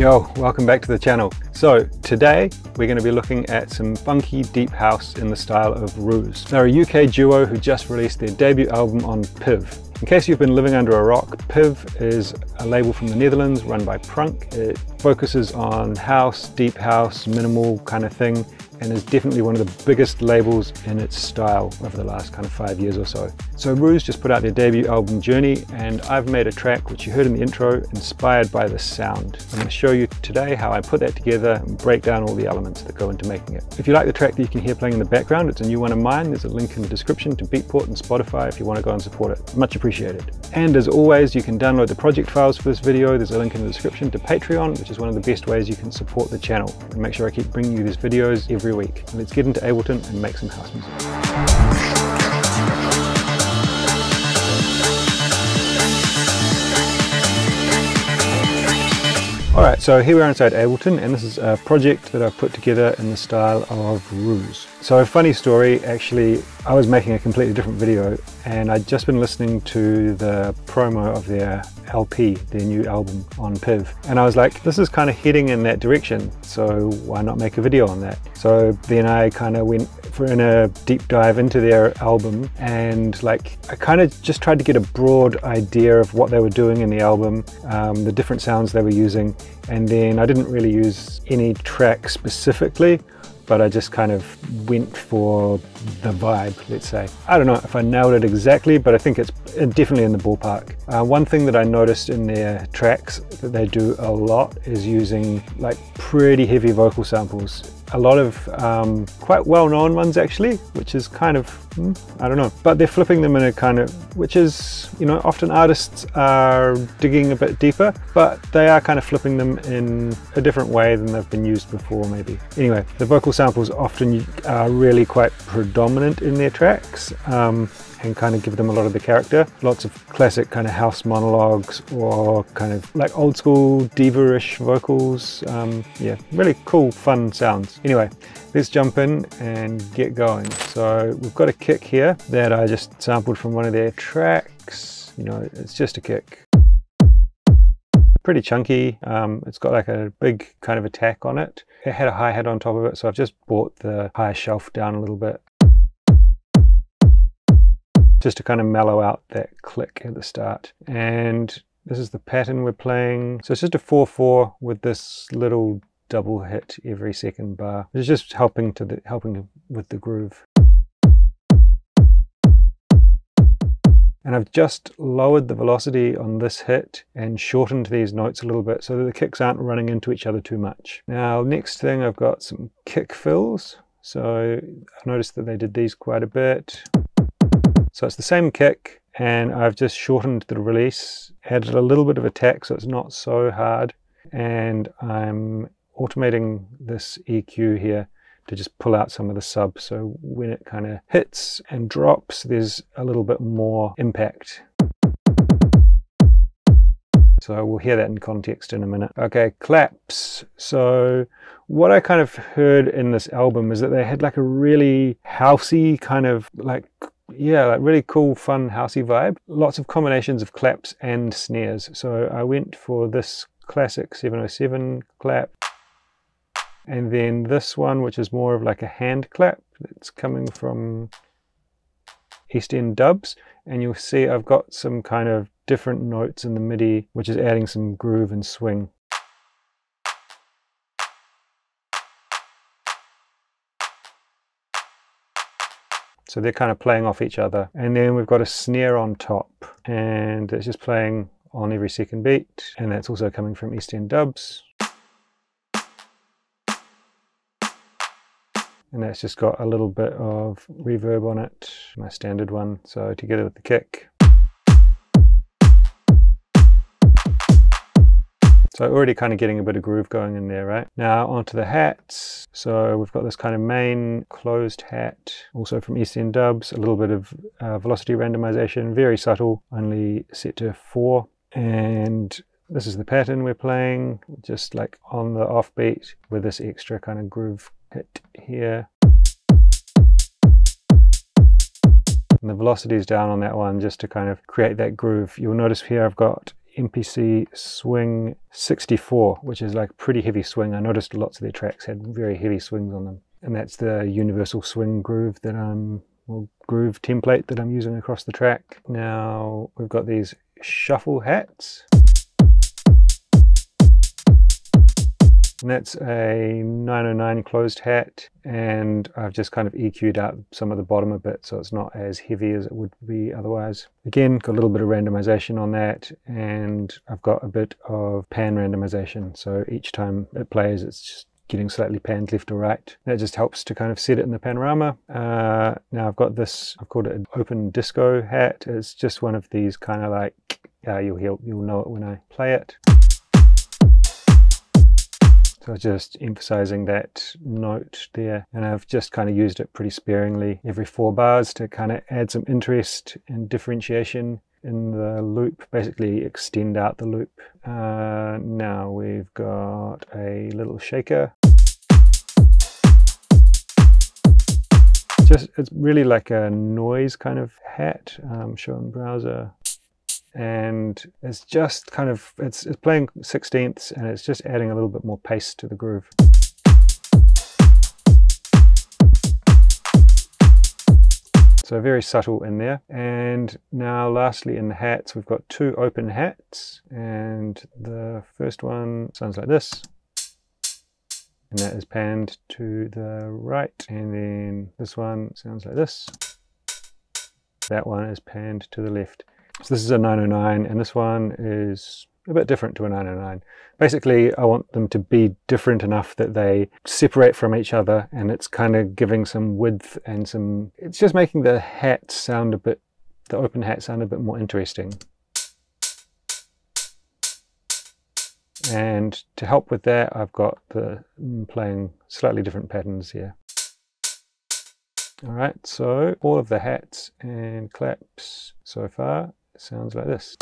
Yo, welcome back to the channel. So today we're going to be looking at some funky deep house in the style of Ruze. They're a UK duo who just released their debut album on PIV. In case you've been living under a rock, PIV is a label from the Netherlands run by Prunk. It focuses on house, deep house, minimal kind of thing, and is definitely one of the biggest labels in its style over the last kind of 5 years or so. So Ruze just put out their debut album, JOURNEY, and I've made a track, which you heard in the intro, inspired by this sound. I'm going to show you today how I put that together and break down all the elements that go into making it. If you like the track that you can hear playing in the background, it's a new one of mine. There's a link in the description to Beatport and Spotify if you want to go and support it. Much appreciated. And as always, you can download the project files for this video. There's a link in the description to Patreon, which is one of the best ways you can support the channel. And make sure I keep bringing you these videos every week. Let's get into Ableton and make some house music. Alright, so here we are inside Ableton, and this is a project that I've put together in the style of Ruze. So a funny story, actually, I was making a completely different video and I'd just been listening to the promo of their LP, their new album on PIV, and I was like, this is kind of heading in that direction, so why not make a video on that? So then I kind of went in a deep dive into their album, and like I kind of just tried to get a broad idea of what they were doing in the album, the different sounds they were using, and then I didn't really use any track specifically, but I just kind of went for the vibe, let's say. I don't know if I nailed it exactly, but I think it's definitely in the ballpark. One thing that I noticed in their tracks that they do a lot is using like pretty heavy vocal samples. A lot of quite well-known ones actually, which is kind of, I don't know. But they're flipping them in a kind of, which is, you know, often artists are digging a bit deeper, but they are kind of flipping them in a different way than they've been used before maybe. Anyway, the vocal samples often are really quite predominant in their tracks, and kind of give them a lot of the character. Lots of classic kind of house monologues or kind of like old school diva-ish vocals. Yeah, really cool, fun sounds. Anyway, let's jump in and get going. So we've got a kick here that I just sampled from one of their tracks. You know, it's just a kick. Pretty chunky. It's got like a big kind of attack on it. It had a hi-hat on top of it, so I've just brought the higher shelf down a little bit, just to kind of mellow out that click at the start. And this is the pattern we're playing. So it's just a 4/4 with this little double hit every second bar. It's just helping with the groove. And I've just lowered the velocity on this hit and shortened these notes a little bit so that the kicks aren't running into each other too much. Now, next thing, I've got some kick fills. So I noticed that they did these quite a bit. So it's the same kick, and I've just shortened the release, added a little bit of attack so it's not so hard, and I'm automating this EQ here to just pull out some of the sub, so when it kind of hits and drops there's a little bit more impact. So we'll hear that in context in a minute. Okay, claps. So what I kind of heard in this album is that they had like a really housey kind of like, yeah, like really cool, fun, housey vibe. Lots of combinations of claps and snares. So I went for this classic 707 clap, and then this one, which is more of like a hand clap that's coming from East End Dubs. And you'll see I've got some kind of different notes in the MIDI, which is adding some groove and swing. So they're kind of playing off each other. And then we've got a snare on top, and it's just playing on every second beat. And that's also coming from East End Dubs. And that's just got a little bit of reverb on it, my standard one. So together with the kick. So already kind of getting a bit of groove going in there, right? Now onto the hats. So we've got this kind of main closed hat, also from East End Dubs, a little bit of velocity randomization, very subtle, only set to 4. And this is the pattern we're playing, just like on the offbeat with this extra kind of groove hit here. And the velocity is down on that one just to kind of create that groove. You'll notice here I've got MPC Swing 64, which is like pretty heavy swing. I noticed lots of their tracks had very heavy swings on them. And that's the universal swing groove that I'm, well, groove template that I'm using across the track. Now we've got these shuffle hats. And that's a 909 closed hat, and I've just kind of EQ'd up some of the bottom a bit so it's not as heavy as it would be otherwise. Again, got a little bit of randomization on that, and I've got a bit of pan randomization, so each time it plays it's just getting slightly panned left or right. That just helps to kind of set it in the panorama. Now I've got this, I've called it an open disco hat. It's just one of these kind of like, you'll know it when I play it. So just emphasizing that note there, and I've just kind of used it pretty sparingly every 4 bars to kind of add some interest and differentiation in the loop, basically extend out the loop. Now we've got a little shaker. Just, it's really like a noise kind of hat, show in browser. And it's just kind of, it's playing 16ths and it's just adding a little bit more pace to the groove. So very subtle in there. And now lastly in the hats, we've got 2 open hats, and the first one sounds like this. And that is panned to the right. And then this one sounds like this. That one is panned to the left. So this is a 909, and this one is a bit different to a 909. Basically, I want them to be different enough that they separate from each other, and it's kind of giving some width and some... It's just making the hat sound a bit... the open hat sound a bit more interesting. And to help with that, I've got the playing slightly different patterns here. All right, so all of the hats and claps so far. Sounds like this.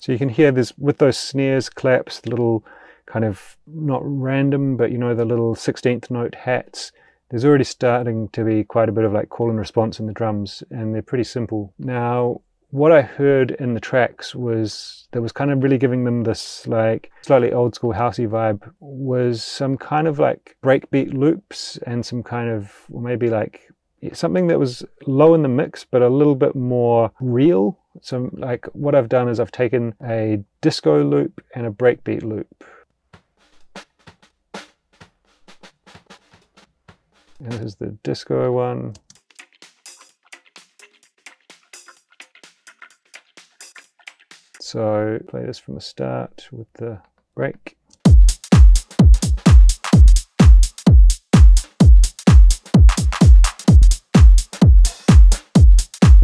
So you can hear this with those snares, claps, the little kind of not random, but you know, the little 16th note hats. There's already starting to be quite a bit of like call and response in the drums, and they're pretty simple. Now, what I heard in the tracks was that was kind of really giving them this like slightly old school housey vibe was some kind of like breakbeat loops and some kind of, or maybe like something that was low in the mix, but a little bit more real. So like what I've done is I've taken a disco loop and a breakbeat loop. And this is the disco one. So play this from the start with the break.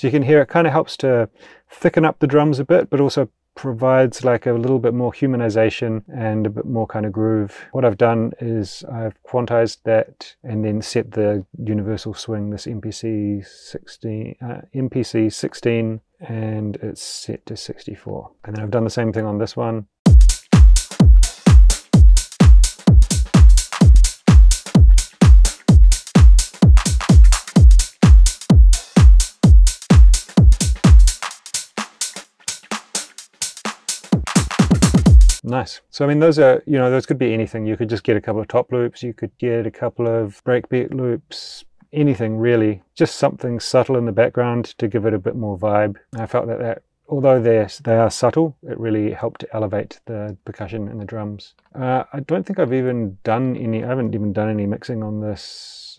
So you can hear it kind of helps to thicken up the drums a bit, but also provides like a little bit more humanization and a bit more kind of groove. What I've done is I've quantized that and then set the universal swing, this MPC 16, and it's set to 64. And then I've done the same thing on this one. Nice. So I mean those are, you know, those could be anything. You could just get a couple of top loops, you could get a couple of breakbeat loops, anything really. Just something subtle in the background to give it a bit more vibe. And I felt that although they are subtle, it really helped to elevate the percussion and the drums. I don't think I've even done any, I haven't even done any mixing on this.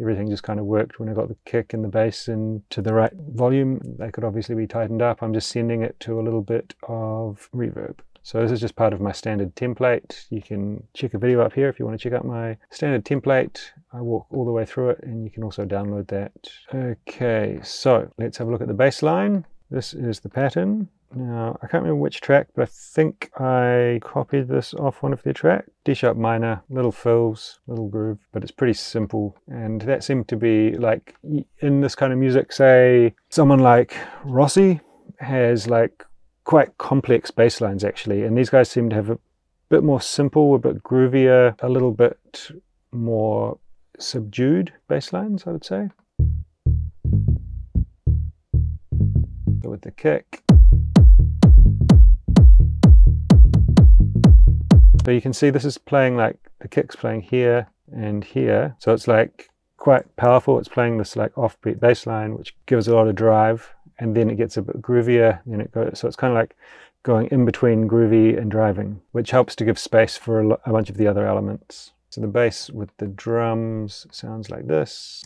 Everything just kind of worked when I got the kick and the bass in to the right volume. They could obviously be tightened up. I'm just sending it to a little bit of reverb. So this is just part of my standard template. You can check a video up here if you want to check out my standard template. I walk all the way through it, and you can also download that. Okay, so let's have a look at the bass line. This is the pattern. Now, I can't remember which track, but I think I copied this off one of their tracks. D sharp minor, little fills, little groove, but it's pretty simple. And that seemed to be like, in this kind of music, say, someone like Rossi has like quite complex bass lines actually, and these guys seem to have a bit more simple, a bit groovier, a little bit more subdued bass lines, I would say. the kick. So you can see this is playing like the kick's playing here and here. So it's like quite powerful. It's playing this like offbeat bass line, which gives a lot of drive. And then it gets a bit groovier, and it goes, so it's kind of like going in between groovy and driving, which helps to give space for a bunch of the other elements. So the bass with the drums sounds like this.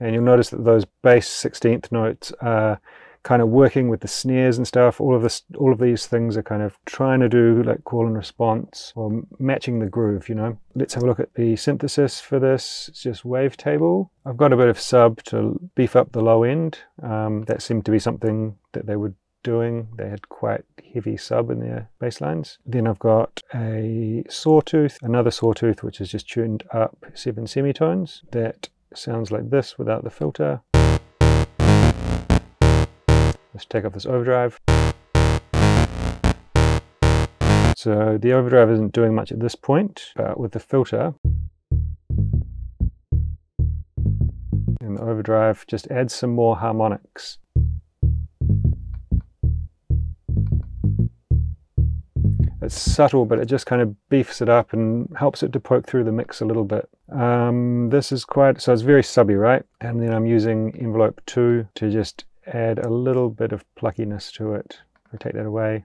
And you'll notice that those bass 16th notes are kind of working with the snares and stuff. All of these things are kind of trying to do like call and response or matching the groove, you know. Let's have a look at the synthesis for this. It's just wavetable. I've got a bit of sub to beef up the low end. That seemed to be something that they were doing. They had quite heavy sub in their bass lines. Then I've got a sawtooth, another sawtooth, which is just tuned up 7 semitones. That sounds like this without the filter. Let's take off this overdrive. So the overdrive isn't doing much at this point, but with the filter and the overdrive just adds some more harmonics. It's subtle, but it just kind of beefs it up and helps it to poke through the mix a little bit. This is quite, so it's very subby, right? And then I'm using envelope 2 to just add a little bit of pluckiness to it. I'll take that away.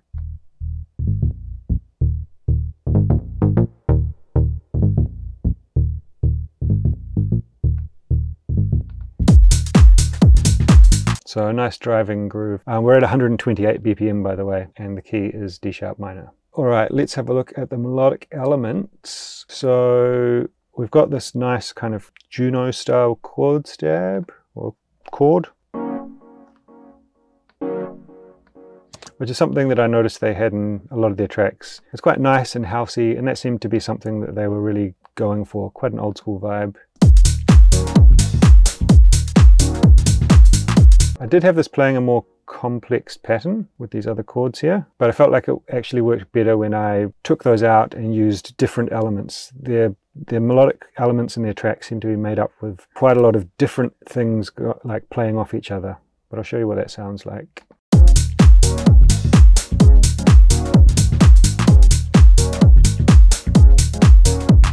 So a nice driving groove. We're at 128 BPM, by the way, and the key is D sharp minor. All right, let's have a look at the melodic elements. So we've got this nice kind of Juno style chord stab or chord, which is something that I noticed they had in a lot of their tracks. It's quite nice and housey, and that seemed to be something that they were really going for, quite an old school vibe. I did have this playing a more complex pattern with these other chords here, but I felt like it actually worked better when I took those out and used different elements. Their melodic elements in their tracks seem to be made up with quite a lot of different things like playing off each other, but I'll show you what that sounds like.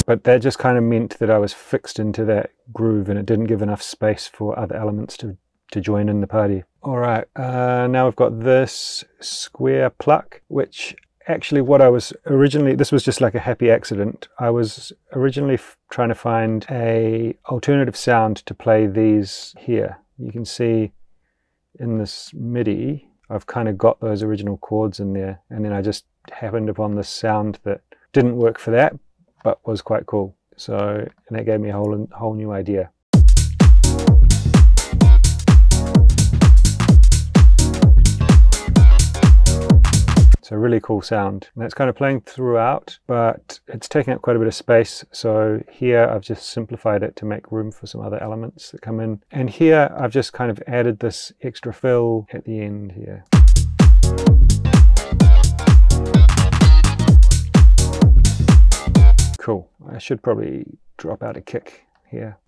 But that just kind of meant that I was fixed into that groove, and it didn't give enough space for other elements to join in the party. All right, now we've got this square pluck, which actually what I was originally, this was just like a happy accident. I was originally trying to find a alternative sound to play these here. You can see in this MIDI, I've kind of got those original chords in there, and then I just happened upon this sound that didn't work for that, but was quite cool. So, and that gave me a whole new idea. It's a really cool sound. And that's kind of playing throughout, but it's taking up quite a bit of space. So here I've just simplified it to make room for some other elements that come in. And here I've just kind of added this extra fill at the end here. Cool. I should probably drop out a kick here.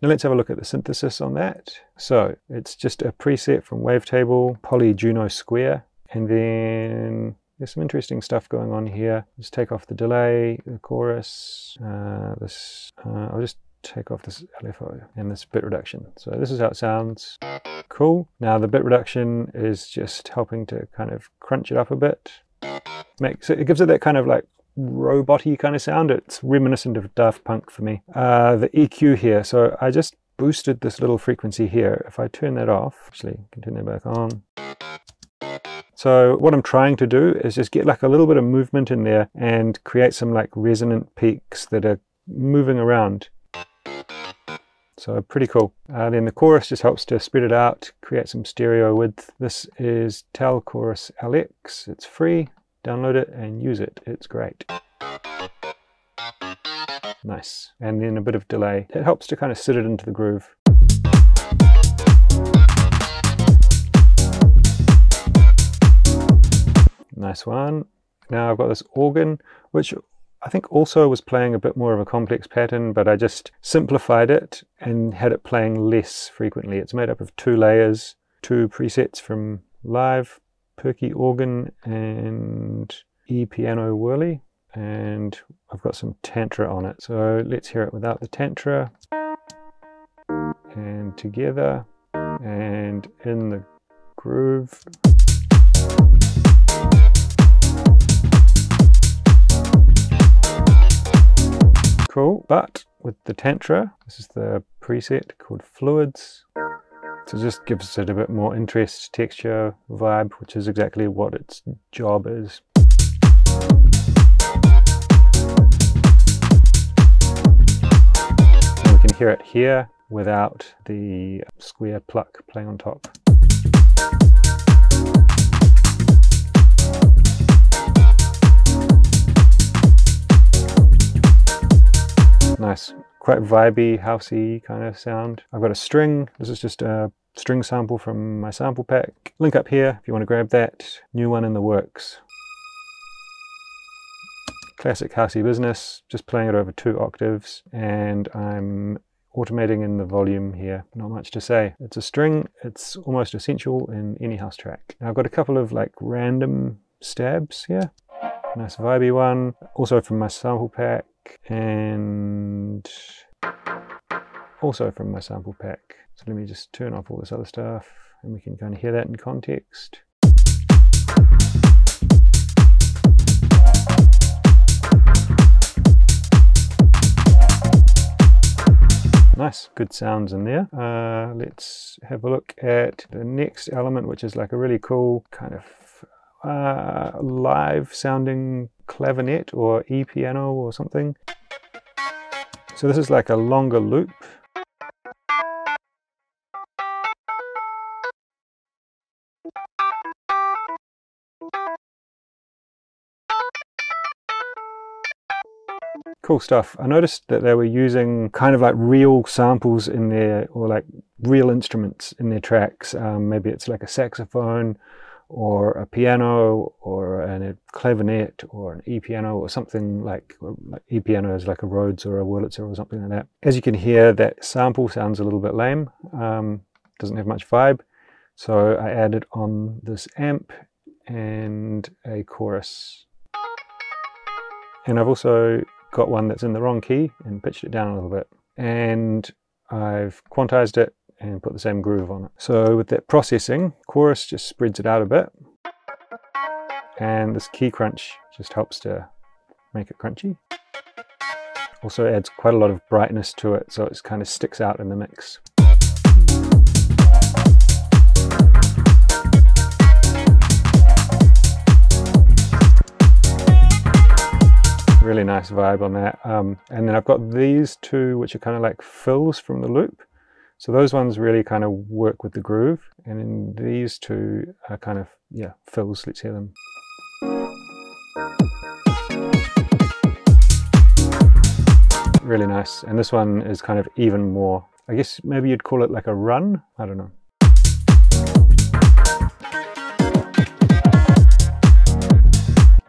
Now let's have a look at the synthesis on that. So it's just a preset from Wavetable, Poly Juno Square, and then there's some interesting stuff going on here. Just take off the delay, the chorus, I'll just take off this LFO and this bit reduction. So this is how it sounds. Cool. Now the bit reduction is just helping to kind of crunch it up a bit. So it gives it that kind of like robot-y kind of sound. It's reminiscent of Daft Punk for me. The EQ here, so I just boosted this little frequency here. If I turn that off, actually, I can turn that back on. So what I'm trying to do is just get like a little bit of movement in there and create some like resonant peaks that are moving around. So pretty cool. Then the chorus just helps to spread it out, create some stereo width. This is Tal Chorus LX. It's free. Download it and use it. It's great. Nice. And then a bit of delay. It helps to kind of sit it into the groove. Nice one. Now I've got this organ, which I think also was playing a bit more of a complex pattern, but I just simplified it and had it playing less frequently. It's made up of two layers, two presets from Live, Perky Organ and E-Piano Whirly, and I've got some Tantra on it. So let's hear it without the Tantra, and together, and in the groove. Cool, but with the Tantra, this is the preset called Fluids. So it just gives it a bit more interest, texture, vibe, which is exactly what its job is. And we can hear it here without the square pluck playing on top. Nice, quite vibey, housey kind of sound. I've got a string. This is just a string sample from my sample pack. Link up here if you want to grab that. New one in the works. Classic housey business, just playing it over 2 octaves, and I'm automating in the volume here. Not much to say. It's a string. It's almost essential in any house track. Now I've got a couple of like random stabs here. Nice vibey one, also from my sample pack, and also from my sample pack. So let me just turn off all this other stuff and we can kind of hear that in context. Nice, good sounds in there. Let's have a look at the next element, which is like a really cool kind of live sounding clavinet or e-piano or something. So this is like a longer loop. Cool stuff. I noticed that they were using kind of like real samples in there, or like real instruments in their tracks. Maybe it's like a saxophone or a piano or a clavinet or an e-piano or something like e-piano is like a Rhodes or a Wurlitzer or something like that. As you can hear, that sample sounds a little bit lame, doesn't have much vibe, so I added on this amp and a chorus. And I've also got one that's in the wrong key and pitched it down a little bit, and I've quantized it and put the same groove on it. So with that processing, chorus just spreads it out a bit, and this key crunch just helps to make it crunchy. Also adds quite a lot of brightness to it, so it kind of sticks out in the mix. Really nice vibe on that. And then I've got these two, which are kind of like fills from the loop. So those ones really kind of work with the groove, and then these two are kind of, yeah, fills. Let's hear them. Really nice. And this one is kind of even more, I guess maybe you'd call it like a run. I don't know.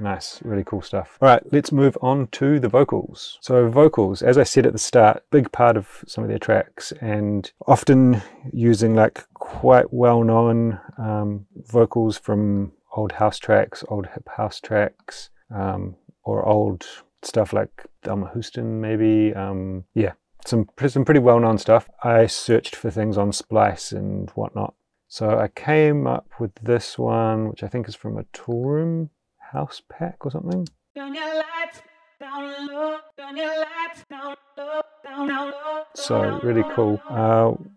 Nice, really cool stuff. All right, let's move on to the vocals. So vocals, as I said at the start, big part of some of their tracks, and often using like quite well-known vocals from old house tracks, old hip house tracks, or old stuff like Thelma Houston maybe. Yeah, some pretty well-known stuff. I searched for things on Splice and whatnot. So I came up with this one, which I think is from a Tool Room house pack or something. So really cool.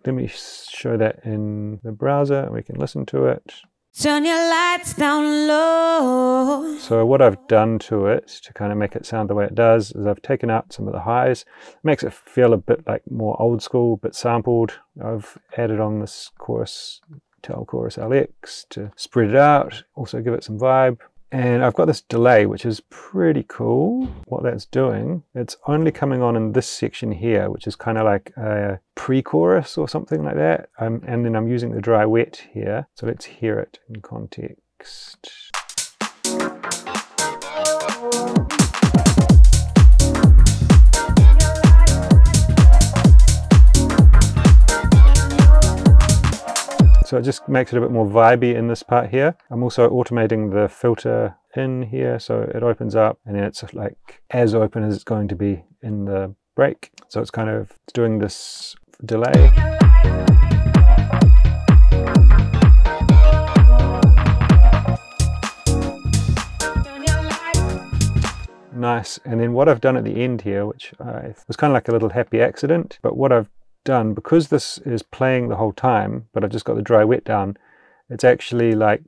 Let me show that in the browser and we can listen to it. Turn your lights down low. So what I've done to it to kind of make it sound the way it does is I've taken out some of the highs. It makes it feel a bit like more old school, but sampled. I've added on this chorus, Tal Chorus LX, to spread it out, also give it some vibe. And I've got this delay, which is pretty cool. What that's doing, it's only coming on in this section here, which is kind of like a pre-chorus or something like that. And then I'm using the dry wet here. So let's hear it in context. So it just makes it a bit more vibey in this part here. I'm also automating the filter in here, so it opens up and then it's like as open as it's going to be in the break. So it's kind of doing this delay. Nice. And then what I've done at the end here, which was kind of like a little happy accident, but what I've done, because this is playing the whole time, but I've just got the dry wet down, it's actually like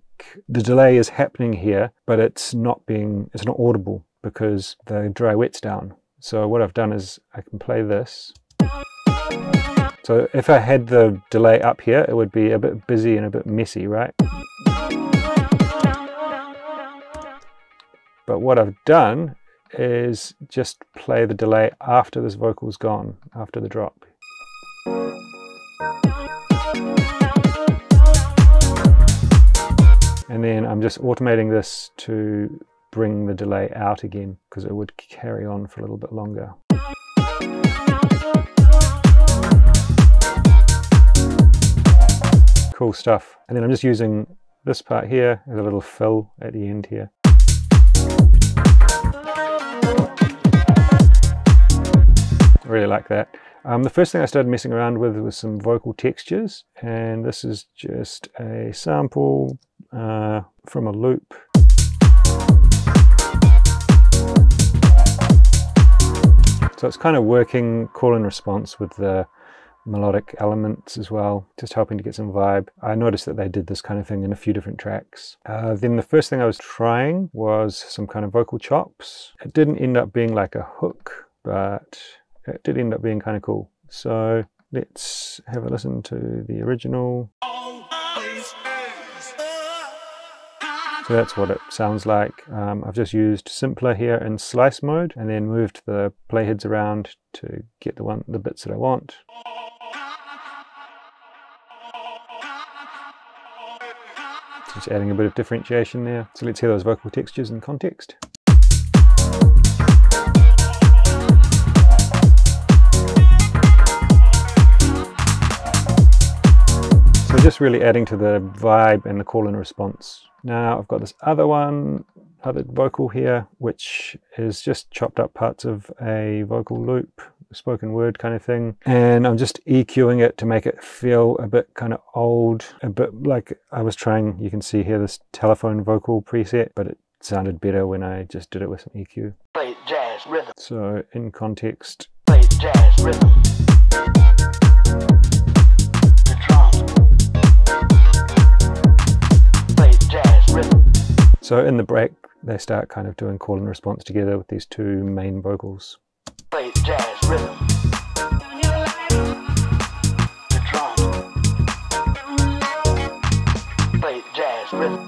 the delay is happening here, but it's not audible because the dry wet's down. So what I've done is I can play this. So if I had the delay up here, it would be a bit busy and a bit messy, right? But what I've done is just play the delay after this vocal's gone, after the drop. And then I'm just automating this to bring the delay out again because it would carry on for a little bit longer. Cool stuff. And then I'm just using this part here as a little fill at the end here. I really like that. The first thing I started messing around with was some vocal textures, and this is just a sample from a loop. So it's kind of working call and response with the melodic elements as well, just helping to get some vibe. I noticed that they did this kind of thing in a few different tracks. Then the first thing I was trying was some kind of vocal chops. It didn't end up being like a hook, but it did end up being kind of cool. So let's have a listen to the original. So that's what it sounds like. I've just used Simpler here in Splice mode and then moved the playheads around to get the bits that I want. Just adding a bit of differentiation there. So let's hear those vocal textures in context. Just really adding to the vibe and the call and response. Now I've got this other vocal here, which is just chopped up parts of a vocal loop, spoken word kind of thing. And I'm just EQing it to make it feel a bit kind of old, a bit like I was trying, you can see here this telephone vocal preset, but it sounded better when I just did it with some EQ. Play jazz rhythm. So in context. Play jazz rhythm. So in the break, they start kind of doing call and response together with these two main vocals. Play jazz rhythm. The drum. Play jazz rhythm.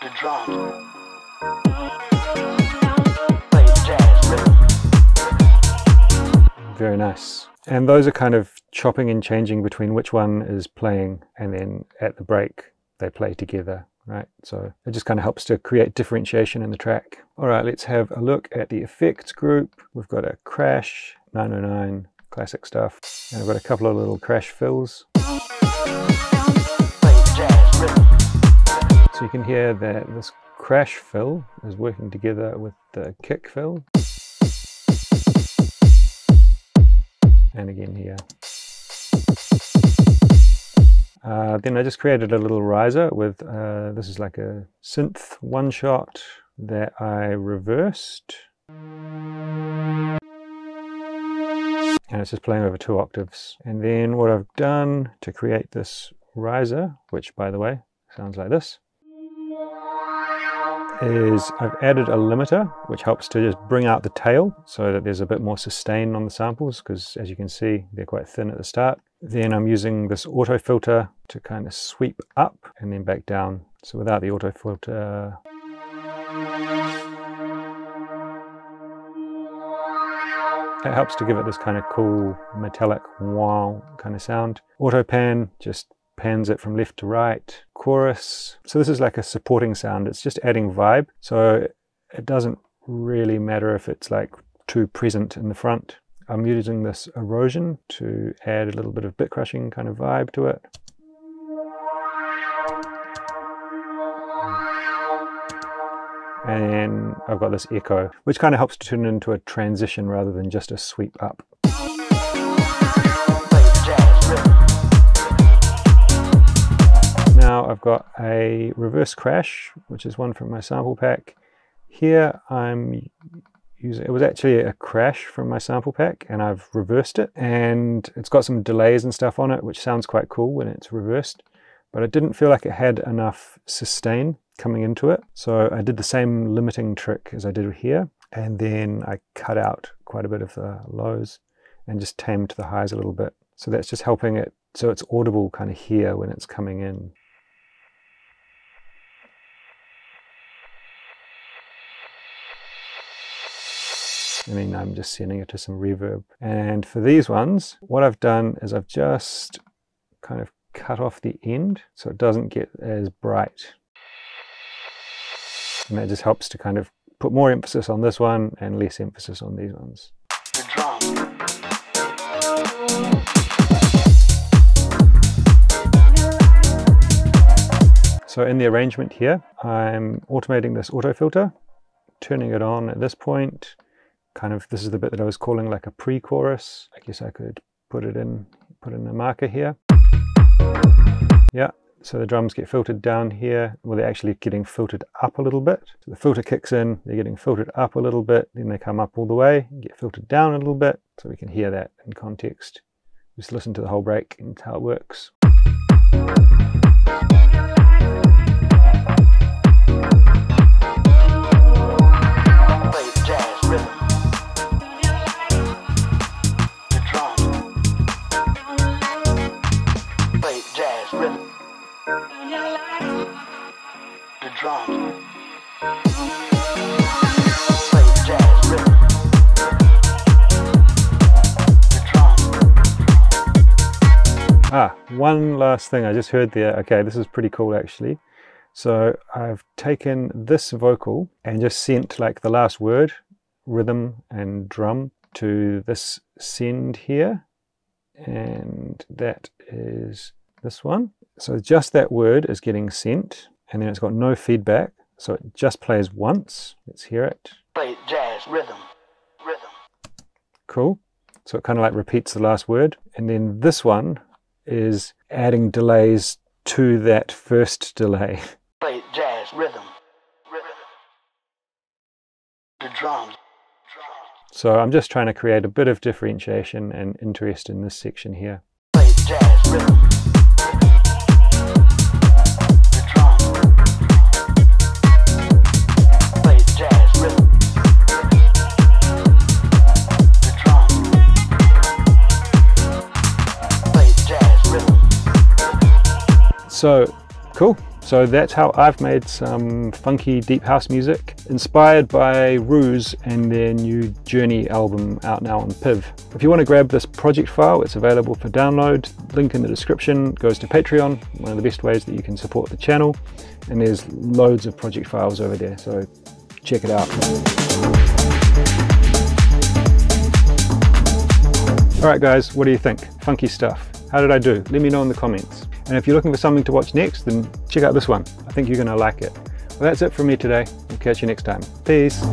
The drum. Play jazz rhythm. Very nice. And those are kind of chopping and changing between which one is playing, and then at the break, they play together, right? So it just kind of helps to create differentiation in the track. All right, let's have a look at the effects group. We've got a crash, 909, classic stuff. And I've got a couple of little crash fills. So you can hear that this crash fill is working together with the kick fill. And again here. Then I just created a little riser with, this is like a synth one shot that I reversed. And it's just playing over 2 octaves. And then what I've done to create this riser, which by the way, sounds like this, is I've added a limiter, which helps to just bring out the tail so that there's a bit more sustain on the samples, because as you can see, they're quite thin at the start. Then I'm using this auto filter to kind of sweep up and then back down. So without the auto filter. It helps to give it this kind of cool metallic wow kind of sound. Auto pan just pans it from left to right. Chorus. So this is like a supporting sound. It's just adding vibe. So it doesn't really matter if it's like too present in the front. I'm using this erosion to add a little bit of bit crushing kind of vibe to it. And then I've got this echo, which kind of helps to turn it into a transition rather than just a sweep up. Now I've got a reverse crash, which is one from my sample pack. Here I'm using, it was actually a crash from my sample pack and I've reversed it. And it's got some delays and stuff on it, which sounds quite cool when it's reversed. But it didn't feel like it had enough sustain coming into it. So I did the same limiting trick as I did here. And then I cut out quite a bit of the lows and just tamed the highs a little bit. So that's just helping it. So it's audible kind of here when it's coming in. And then I'm just sending it to some reverb. And for these ones, what I've done is I've just kind of cut off the end so it doesn't get as bright. And that just helps to kind of put more emphasis on this one and less emphasis on these ones. So in the arrangement here, I'm automating this auto filter, turning it on at this point. Kind of, this is the bit that I was calling like a pre-chorus. I guess I could put in a marker here. Yeah. So the drums get filtered down here. Well, they're actually getting filtered up a little bit. So the filter kicks in, they're getting filtered up a little bit, then they come up all the way, get filtered down a little bit. So we can hear that in context. Just listen to the whole break and how it works. One last thing I just heard there, okay, this is pretty cool actually. So I've taken this vocal and just sent like the last word, rhythm and drum, to this send here. And that is this one. So just that word is getting sent and then it's got no feedback. So it just plays once. Let's hear it. Play jazz, rhythm, rhythm. Cool. So it kind of like repeats the last word. And then this one is adding delays to that first delay. Play jazz, rhythm, rhythm. The drums. So I'm just trying to create a bit of differentiation and interest in this section here. Play jazz, rhythm. So cool. So that's how I've made some funky deep house music inspired by Ruze and their new JOURNEY album out now on PIV. If you want to grab this project file, it's available for download. Link in the description goes to Patreon, one of the best ways that you can support the channel. And there's loads of project files over there, so check it out. All right, guys, what do you think? Funky stuff. How did I do? Let me know in the comments. And if you're looking for something to watch next, then check out this one. I think you're going to like it. Well, that's it from me today. We'll catch you next time. Peace.